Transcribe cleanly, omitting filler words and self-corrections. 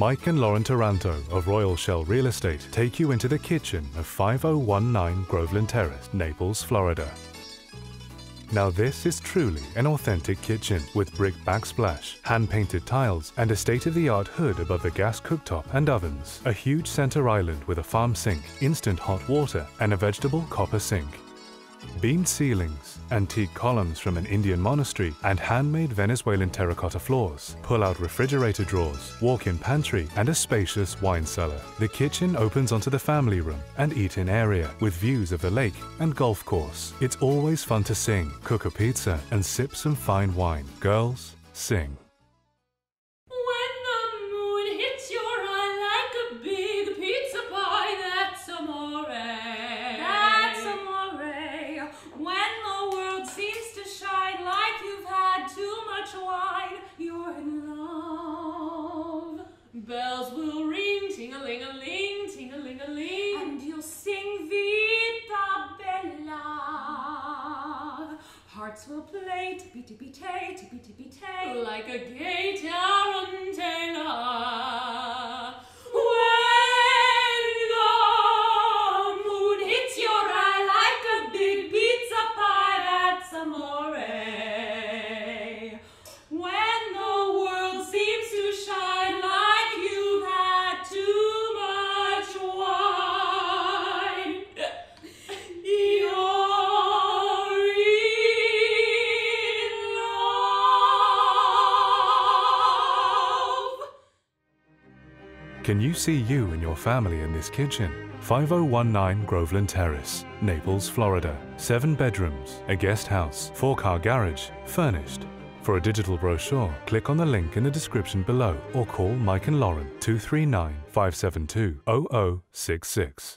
Mike and Lauren Taranto of Royal Shell Real Estate take you into the kitchen of 5019 Groveland Terrace, Naples, Florida. Now this is truly an authentic kitchen with brick backsplash, hand-painted tiles and a state-of-the-art hood above the gas cooktop and ovens, a huge center island with a farm sink, instant hot water and a vegetable copper sink. Beamed ceilings, antique columns from an Indian monastery and handmade Venezuelan terracotta floors, pull-out refrigerator drawers, walk-in pantry and a spacious wine cellar. The kitchen opens onto the family room and eat-in area with views of the lake and golf course. It's always fun to sing, cook a pizza and sip some fine wine. Girls, sing. Bells will ring, ting-a-ling-a-ling, ting-a-ling-a-ling, and you'll sing Vita Bella. Hearts will play, tippy-tippy-tay, tippy-tippy-tay, like a gay tarantella. When the moon hits your eye like a big pizza pie, that's amore. When the world seems to shine like . Can you see you and your family in this kitchen? 5019 Groveland Terrace, Naples, Florida. 7 bedrooms, a guest house, 4-car garage, furnished. For a digital brochure, click on the link in the description below or call Mike and Lauren 239-572-0066.